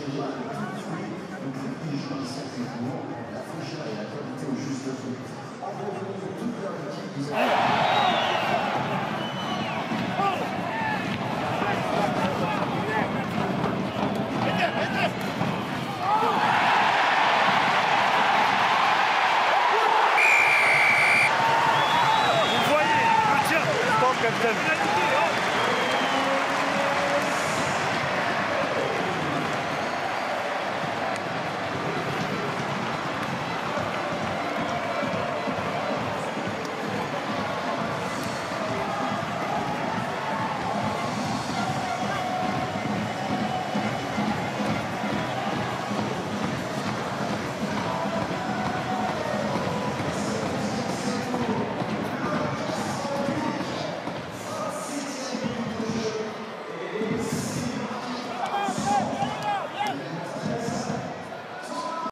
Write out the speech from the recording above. Jéhovah est tout doué, donc il joue sacrément la fraîcheur et la qualité au juste fond. En revenant toute la boutique, vous avez...